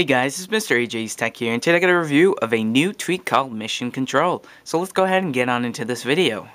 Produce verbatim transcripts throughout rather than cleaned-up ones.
Hey guys, it's Mister A J's Tech here, and today I got a review of a new tweak called Mission Control. So let's go ahead and get on into this video.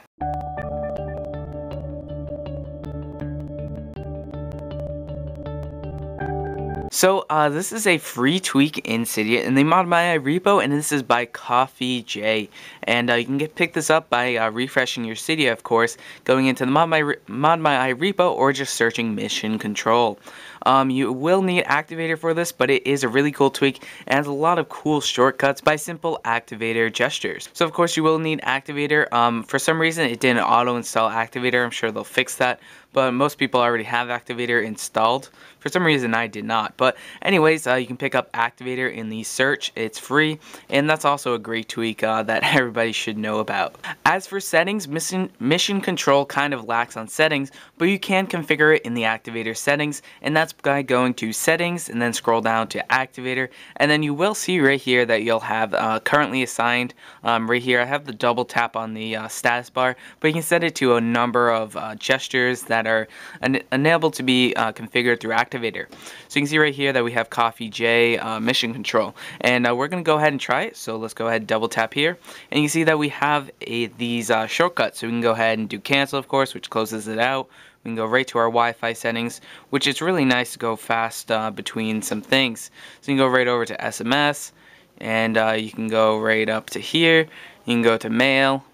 So uh, this is a free tweak in Cydia in the ModMyi repo, and this is by Coffee J. And uh, you can get pick this up by uh, refreshing your Cydia, of course, going into the ModMyi, ModMyi repo, or just searching Mission Control. Um, you will need Activator for this, but it is a really cool tweak and has a lot of cool shortcuts by simple Activator gestures. So of course you will need Activator. Um, for some reason it didn't auto-install Activator. I'm sure they'll fix that, but most people already have Activator installed. For some reason I did not. But But anyways, uh, you can pick up Activator in the search. It's free, and that's also a great tweak uh, that everybody should know about. As for settings, Mission, Mission Control kind of lacks on settings, but you can configure it in the Activator settings, and that's by going to settings and then scroll down to Activator, and then you will see right here that you'll have uh, currently assigned. Um, right here I have the double tap on the uh, status bar, but you can set it to a number of uh, gestures that are en enabled to be uh, configured through Activator. So you can see right here that we have Coffee J uh, Mission Control, and uh, we're gonna go ahead and try it. So let's go ahead and double tap here, and you can see that we have a, these uh, shortcuts. So we can go ahead and do cancel, of course, which closes it out. We can go right to our Wi-Fi settings, which is really nice to go fast uh, between some things. So you can go right over to S M S, and uh, you can go right up to here. You can go to mail,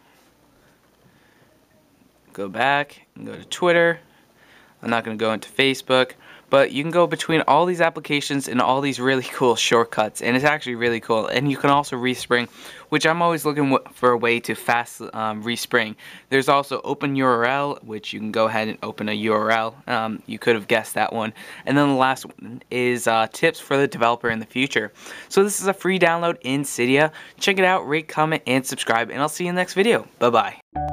go back, and go to Twitter. I'm not gonna go into Facebook. But you can go between all these applications and all these really cool shortcuts, and it's actually really cool. And you can also respring, which I'm always looking for a way to fast um, respring. There's also open U R L, which you can go ahead and open a U R L. Um, you could have guessed that one. And then the last one is uh, tips for the developer in the future. So this is a free download in Cydia. Check it out, rate, comment, and subscribe, and I'll see you in the next video. Bye-bye.